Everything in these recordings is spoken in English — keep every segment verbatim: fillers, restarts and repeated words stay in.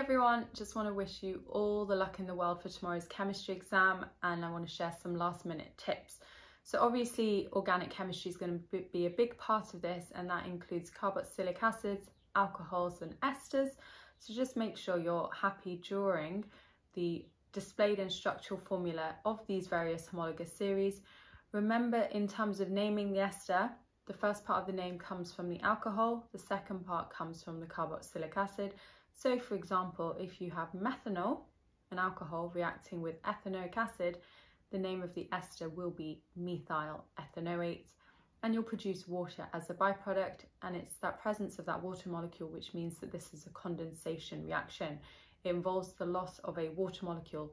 everyone, just want to wish you all the luck in the world for tomorrow's chemistry exam, and I want to share some last minute tips. So obviously organic chemistry is going to be a big part of this, and that includes carboxylic acids, alcohols and esters. So just make sure you're happy during the displayed and structural formula of these various homologous series. Remember, in terms of naming the ester, the first part of the name comes from the alcohol, the second part comes from the carboxylic acid. So for example, if you have methanol, an alcohol, reacting with ethanoic acid, the name of the ester will be methyl ethanoate, and you'll produce water as a byproduct, and it's that presence of that water molecule which means that this is a condensation reaction. It involves the loss of a water molecule.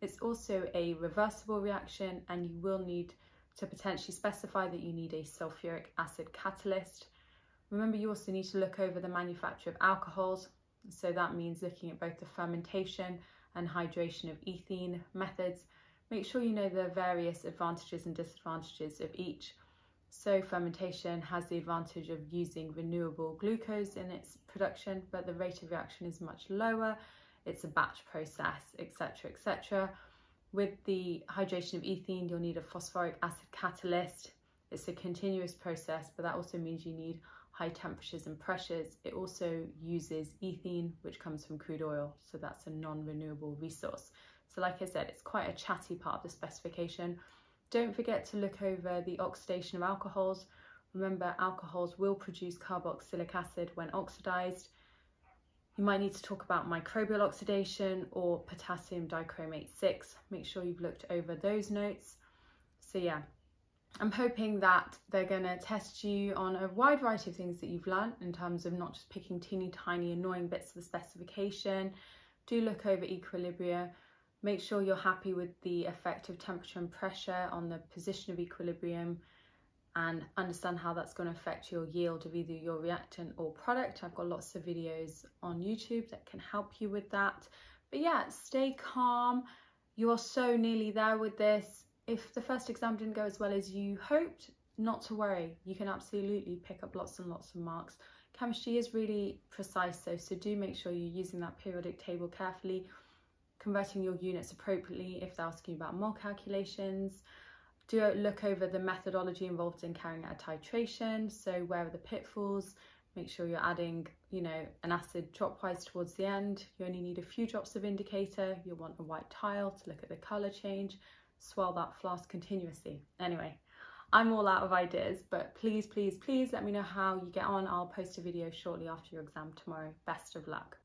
It's also a reversible reaction, and you will need to potentially specify that you need a sulfuric acid catalyst. Remember, you also need to look over the manufacture of alcohols, so that means looking at both the fermentation and hydration of ethene methods. Make sure you know the various advantages and disadvantages of each. So fermentation has the advantage of using renewable glucose in its production, but the rate of reaction is much lower. It's a batch process, et cetera, et cetera. With the hydration of ethene, you'll need a phosphoric acid catalyst. It's a continuous process, but that also means you need high temperatures and pressures. It also uses ethene, which comes from crude oil, so that's a non-renewable resource. So like I said, it's quite a chatty part of the specification. Don't forget to look over the oxidation of alcohols. Remember, alcohols will produce carboxylic acid when oxidized. You might need to talk about microbial oxidation or potassium dichromate six. Make sure you've looked over those notes. So yeah, I'm hoping that they're going to test you on a wide variety of things that you've learned in terms of not just picking teeny tiny annoying bits of the specification. Do look over equilibria. Make sure you're happy with the effect of temperature and pressure on the position of equilibrium, and understand how that's going to affect your yield of either your reactant or product. I've got lots of videos on YouTube that can help you with that. But yeah, stay calm. You are so nearly there with this. If the first exam didn't go as well as you hoped, not to worry. You can absolutely pick up lots and lots of marks. Chemistry is really precise though, so do make sure you're using that periodic table carefully, converting your units appropriately if they're asking about mole calculations. Do look over the methodology involved in carrying out a titration, so where are the pitfalls. Make sure you're adding, you know, an acid dropwise towards the end. You only need a few drops of indicator. You'll want a white tile to look at the colour change. Swirl that flask continuously. Anyway, I'm all out of ideas, but please, please, please let me know how you get on. I'll post a video shortly after your exam tomorrow. Best of luck.